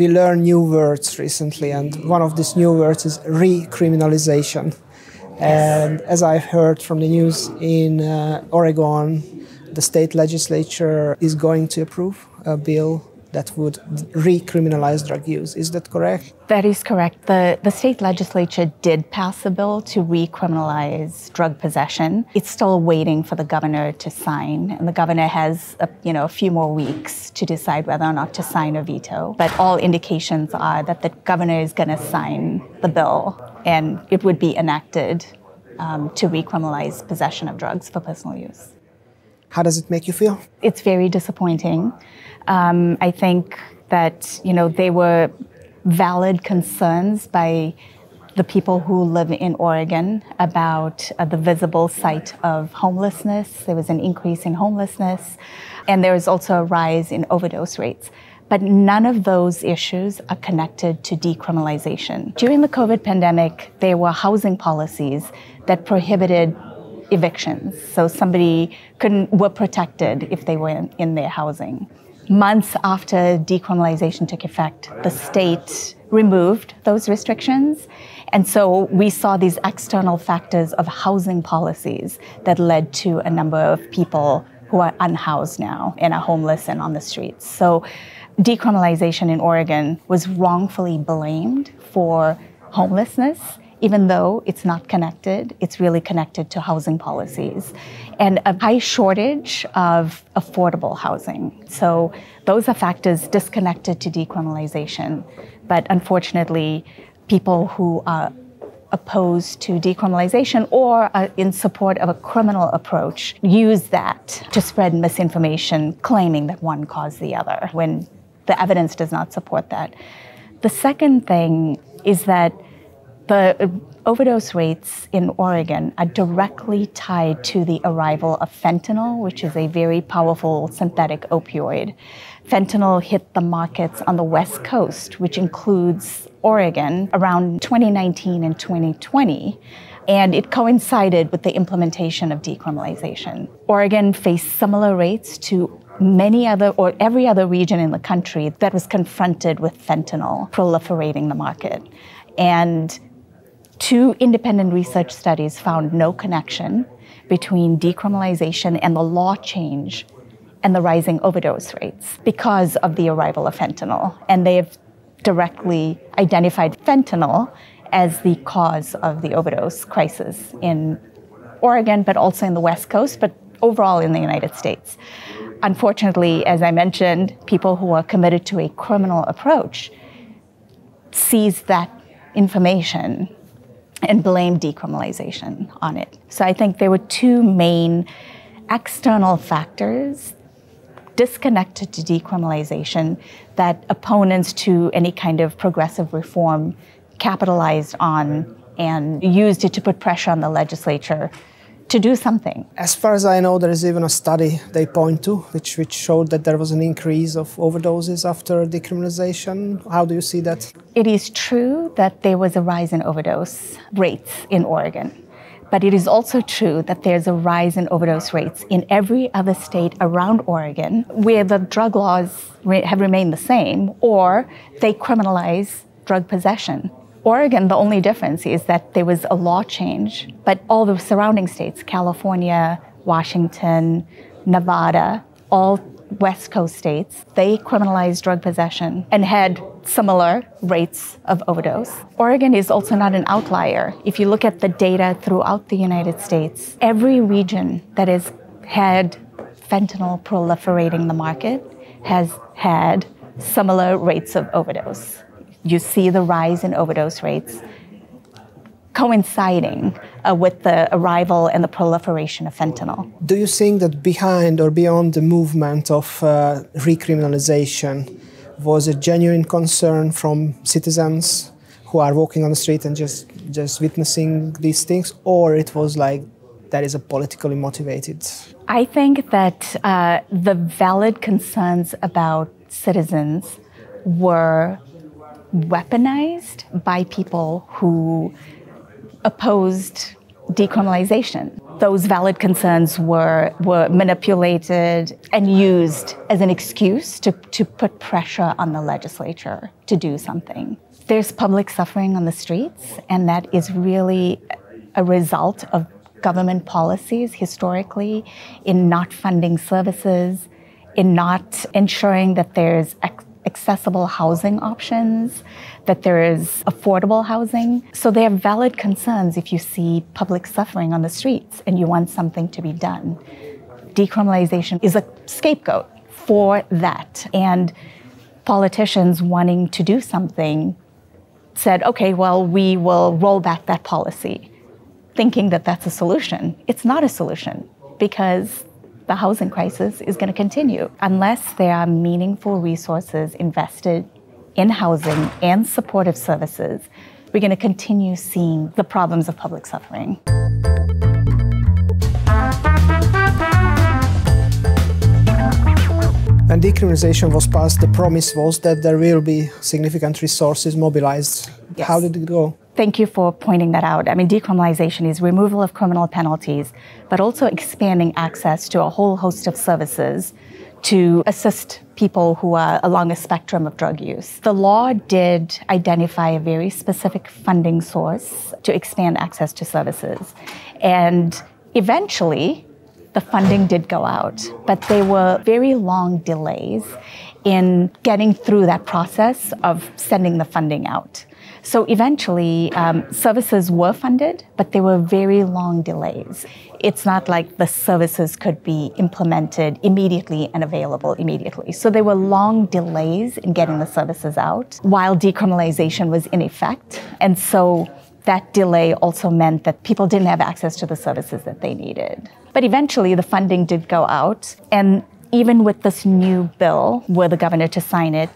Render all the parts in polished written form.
we learn new words recently, and one of these new words is recriminalization. And as I've heard from the news in Oregon, the state legislature is going to approve a bill that would recriminalize drug use. Is that correct? That is correct. The state legislature did pass a bill to recriminalize drug possession. It's still waiting for the governor to sign, and the governor has a few more weeks to decide whether or not to sign or veto. But all indications are that the governor is going to sign the bill, and it would be enacted to recriminalize possession of drugs for personal use. How does it make you feel? It's very disappointing. I think that, they were valid concerns by the people who live in Oregon about the visible sight of homelessness. There was an increase in homelessness, and there was also a rise in overdose rates. But none of those issues are connected to decriminalization. During the COVID pandemic, there were housing policies that prohibited evictions, so somebody were protected if they were in their housing. Months after decriminalization took effect, the state removed those restrictions, and so we saw these external factors of housing policies that led to a number of people who are unhoused now and are homeless and on the streets. So decriminalization in Oregon was wrongfully blamed for homelessness, even though it's not connected. It's really connected to housing policies and a high shortage of affordable housing. So those are factors disconnected to decriminalization. But unfortunately, people who are opposed to decriminalization or are in support of a criminal approach use that to spread misinformation, claiming that one caused the other when the evidence does not support that. The second thing is that the overdose rates in Oregon are directly tied to the arrival of fentanyl, which is a very powerful synthetic opioid. Fentanyl hit the markets on the West Coast, which includes Oregon, around 2019 and 2020, and it coincided with the implementation of decriminalization. Oregon faced similar rates to many other or every other region in the country that was confronted with fentanyl proliferating the market. And two independent research studies found no connection between decriminalization and the law change and the rising overdose rates because of the arrival of fentanyl. And they have directly identified fentanyl as the cause of the overdose crisis in Oregon, but also in the West Coast, but overall in the United States. Unfortunately, as I mentioned, people who are committed to a criminal approach seize that information and blame decriminalization on it. So I think there were two main external factors disconnected to decriminalization that opponents to any kind of progressive reform capitalized on and used it to put pressure on the legislature to do something. As far as I know, there is even a study they point to, which showed that there was an increase of overdoses after decriminalization. How do you see that? It is true that there was a rise in overdose rates in Oregon, but it is also true that there's a rise in overdose rates in every other state around Oregon where the drug laws have remained the same, or they criminalize drug possession. Oregon, the only difference is that there was a law change, but all the surrounding states, California, Washington, Nevada, all West Coast states, they criminalized drug possession and had similar rates of overdose. Oregon is also not an outlier. If you look at the data throughout the United States, every region that has had fentanyl proliferating the market has had similar rates of overdose. You see the rise in overdose rates coinciding with the arrival and the proliferation of fentanyl. Do you think that behind or beyond the movement of recriminalization was a genuine concern from citizens who are walking on the street and just witnessing these things, or it was like that is a politically motivated? I think that the valid concerns about citizens were weaponized by people who opposed decriminalization. those valid concerns were manipulated and used as an excuse to put pressure on the legislature to do something. There's public suffering on the streets, and that is really a result of government policies historically in not funding services, in not ensuring that there's accessible housing options, that there is affordable housing. So they have valid concerns if you see public suffering on the streets and you want something to be done. Decriminalization is a scapegoat for that. And politicians wanting to do something said, okay, well, we will roll back that policy, thinking that that's a solution. It's not a solution, because the housing crisis is going to continue. Unless there are meaningful resources invested in housing and supportive services, we're going to continue seeing the problems of public suffering. When decriminalization was passed, the promise was that there will be significant resources mobilized. Yes. How did it go? Thank you for pointing that out. I mean, decriminalization is removal of criminal penalties, but also expanding access to a whole host of services to assist people who are along a spectrum of drug use. The law did identify a very specific funding source to expand access to services. And eventually, the funding did go out, but there were very long delays in getting through that process of sending the funding out. So eventually, services were funded, but there were very long delays. It's not like the services could be implemented immediately and available immediately. So there were long delays in getting the services out while decriminalization was in effect. And so that delay also meant that people didn't have access to the services that they needed. But eventually, the funding did go out. And even with this new bill, were the governor to sign it,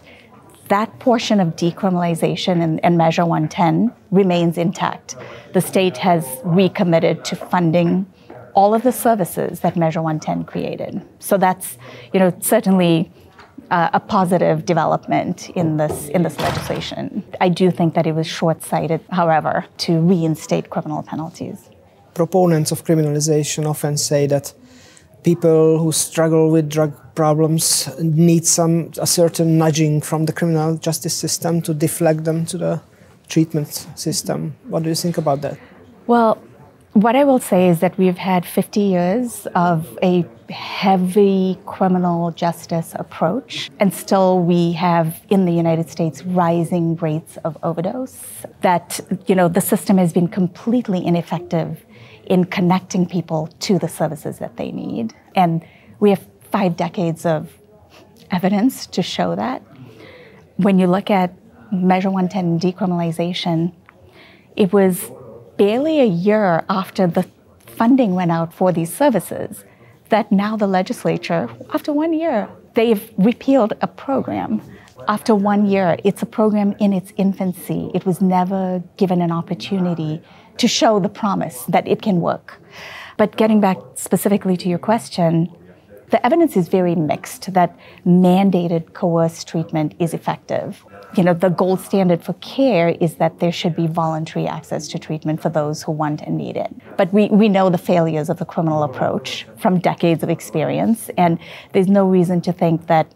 that portion of decriminalization and Measure 110 remains intact. The state has recommitted to funding all of the services that Measure 110 created. So that's, certainly a positive development in this legislation. I do think that it was short-sighted, however, to reinstate criminal penalties. Proponents of criminalization often say that people who struggle with drug problems need a certain nudging from the criminal justice system to deflect them to the treatment system. What do you think about that? Well, what I will say is that we've had 50 years of a heavy criminal justice approach, and still we have in the United States rising rates of overdose, that, the system has been completely ineffective in connecting people to the services that they need. And we have 5 decades of evidence to show that. When you look at Measure 110 decriminalization, it was barely a year after the funding went out for these services that now the legislature, after 1 year, they've repealed a program. After 1 year, it's a program in its infancy. It was never given an opportunity to show the promise that it can work. But getting back specifically to your question, the evidence is very mixed that mandated coerced treatment is effective. The gold standard for care is that there should be voluntary access to treatment for those who want and need it. But we know the failures of the criminal approach from decades of experience, and there's no reason to think that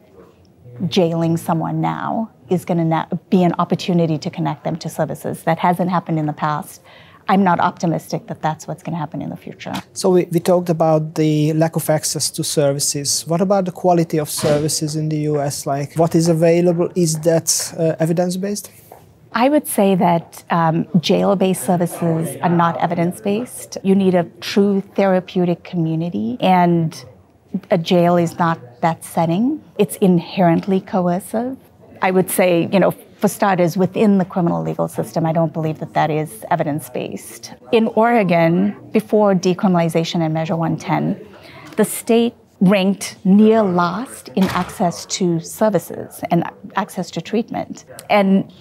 jailing someone now is going to be an opportunity to connect them to services. That hasn't happened in the past. I'm not optimistic that that's what's going to happen in the future. So we talked about the lack of access to services. What about the quality of services in the US? Like, what is available? Is that evidence-based? I would say that jail-based services are not evidence-based. You need a true therapeutic community, and a jail is not that setting. It's inherently coercive. I would say, for starters, within the criminal legal system, I don't believe that that is evidence-based. In Oregon, before decriminalization and Measure 110, the state ranked near last in access to services and access to treatment. And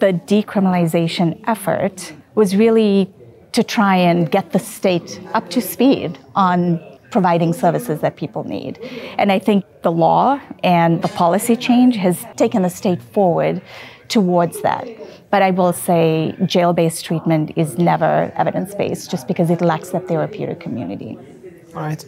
the decriminalization effort was really to try and get the state up to speed on providing services that people need. And I think the law and the policy change has taken the state forward towards that. But I will say jail-based treatment is never evidence-based just because it lacks that therapeutic community. All right.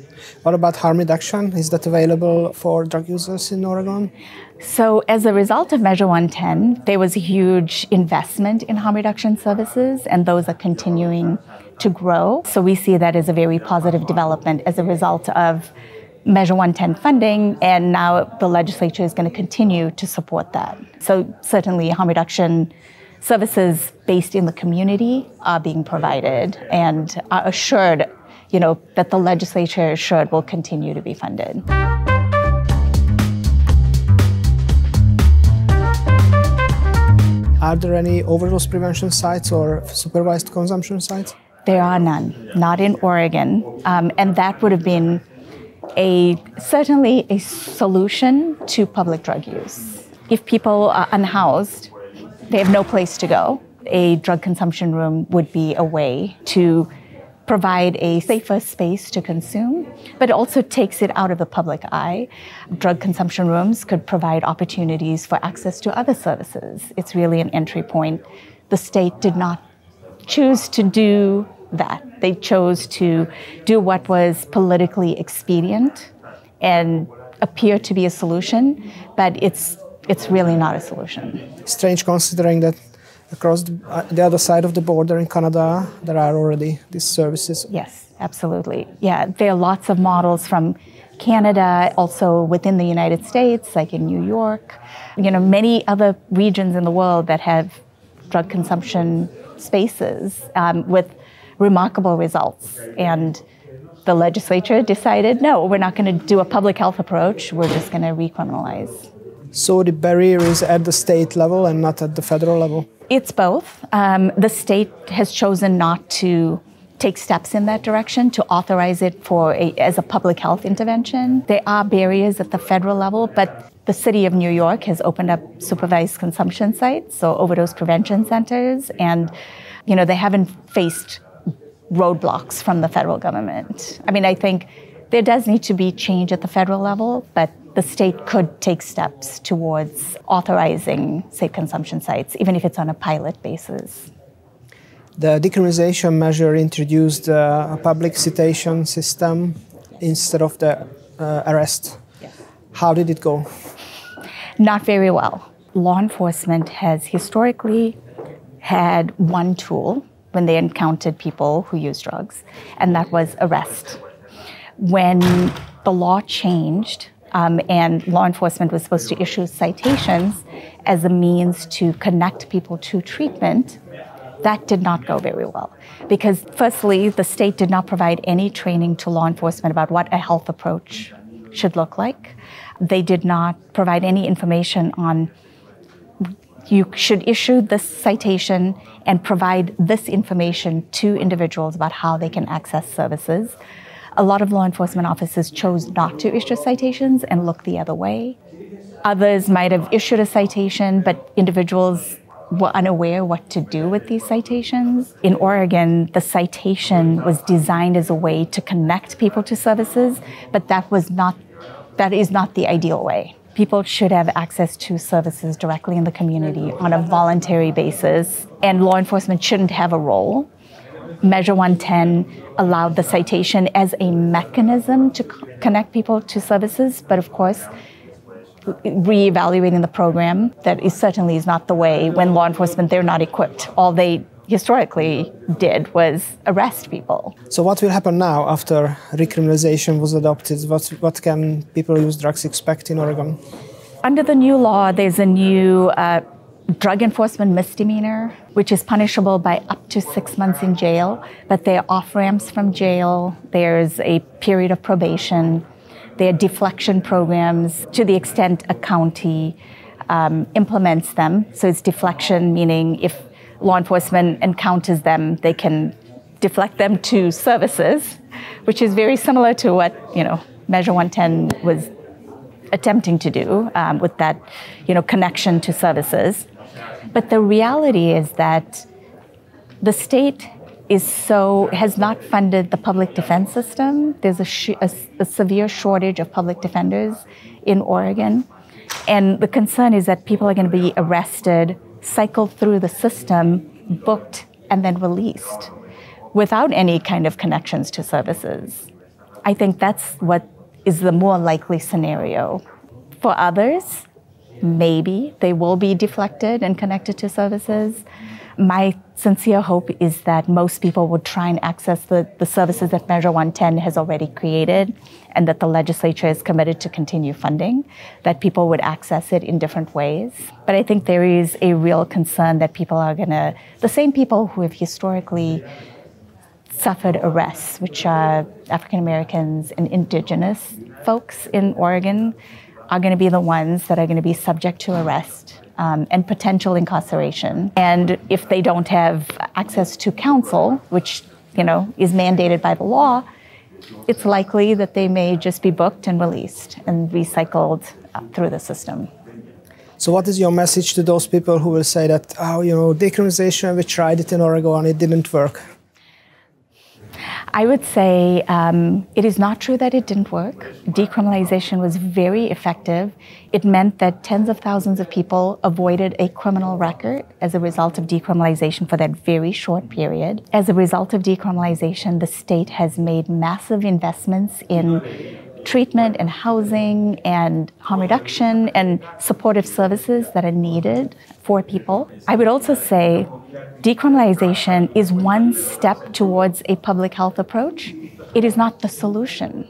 What about harm reduction? Is that available for drug users in Oregon? So as a result of Measure 110, there was a huge investment in harm reduction services, and those are continuing to grow. So we see that as a very positive development as a result of Measure 110 funding, and now the legislature is going to continue to support that. So certainly harm reduction services based in the community are being provided and are assured, you know, that the legislature is assured will continue to be funded. Are there any overdose prevention sites or supervised consumption sites? There are none, not in Oregon. And that would have been certainly a solution to public drug use. If people are unhoused, they have no place to go. A drug consumption room would be a way to provide a safer space to consume, but also takes it out of the public eye. Drug consumption rooms could provide opportunities for access to other services. It's really an entry point. The state did not choose to do that. They chose to do what was politically expedient and appeared to be a solution, but it's really not a solution. Strange considering that across the other side of the border in Canada, there are already these services. Yes, absolutely. Yeah, there are lots of models from Canada, also within the United States, like in New York, you know, many other regions in the world that have drug consumption spaces with remarkable results. And the legislature decided, no, we're not going to do a public health approach. We're just going to recriminalize. So the barrier is at the state level and not at the federal level? It's both. The state has chosen not to take steps in that direction, to authorize it as a public health intervention. There are barriers at the federal level, but the city of New York has opened up supervised consumption sites, so overdose prevention centers, and you know, they haven't faced roadblocks from the federal government. I mean, I think there does need to be change at the federal level, but the state could take steps towards authorizing safe consumption sites, even if it's on a pilot basis. The decriminalization measure introduced a public citation system instead of the arrest. Yes. How did it go? Not very well. Law enforcement has historically had one tool when they encountered people who use drugs, and that was arrest. When the law changed and law enforcement was supposed to issue citations as a means to connect people to treatment, that did not go very well. Because firstly, the state did not provide any training to law enforcement about what a health approach should look like. They did not provide any information on you should issue this citation and provide this information to individuals about how they can access services. A lot of law enforcement officers chose not to issue citations and looked the other way. Others might have issued a citation, but individuals were unaware what to do with these citations. In Oregon, the citation was designed as a way to connect people to services, but that is not the ideal way. People should have access to services directly in the community on a voluntary basis, and law enforcement shouldn't have a role. Measure 110 allowed the citation as a mechanism to connect people to services, but of course, reevaluating the program, that certainly is not the way when law enforcement, they're not equipped. All they historically did was arrest people. So what will happen now after recriminalization was adopted? What can people who use drugs expect in Oregon? Under the new law, there's a new drug enforcement misdemeanor, which is punishable by up to 6 months in jail, but there are off-ramps from jail. There's a period of probation. There are deflection programs to the extent a county implements them. So it's deflection, meaning if law enforcement encounters them, they can deflect them to services, which is very similar to what, you know, Measure 110 was attempting to do with that, you know, connection to services. But the reality is that the state has not funded the public defense system. There's a severe shortage of public defenders in Oregon. And the concern is that people are going to be arrested cycled through the system, booked, and then released without any kind of connections to services. I think that's what is the more likely scenario. For others, maybe they will be deflected and connected to services. My sincere hope is that most people would try and access the services that Measure 110 has already created, and that the legislature is committed to continue funding, that people would access it in different ways. But I think there is a real concern that people are gonna, the same people who have historically suffered arrests, which are African Americans and indigenous folks in Oregon, are gonna be the ones that are gonna be subject to arrest and potential incarceration. And if they don't have access to counsel, which is mandated by the law, it's likely that they may just be booked and released and recycled through the system. So what is your message to those people who will say that, oh, decriminalization, we tried it in Oregon and it didn't work? I would say it is not true that it didn't work. Decriminalization was very effective. It meant that tens of thousands of people avoided a criminal record as a result of decriminalization for that very short period. As a result of decriminalization, the state has made massive investments in treatment and housing and harm reduction and supportive services that are needed for people. I would also say decriminalization is one step towards a public health approach. It is not the solution.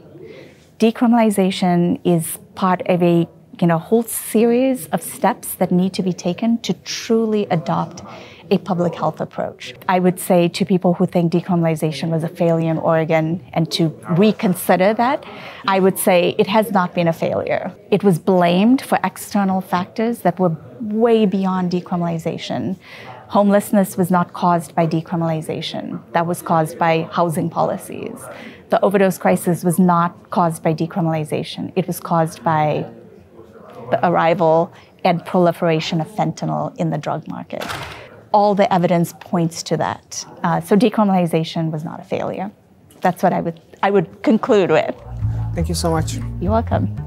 Decriminalization is part of a whole series of steps that need to be taken to truly adopt a public health approach. I would say to people who think decriminalization was a failure in Oregon and to reconsider that, I would say it has not been a failure. It was blamed for external factors that were way beyond decriminalization. Homelessness was not caused by decriminalization. That was caused by housing policies. The overdose crisis was not caused by decriminalization. It was caused by the arrival and proliferation of fentanyl in the drug market. All the evidence points to that. So decriminalization was not a failure. That's what I would conclude with. Thank you so much. You're welcome.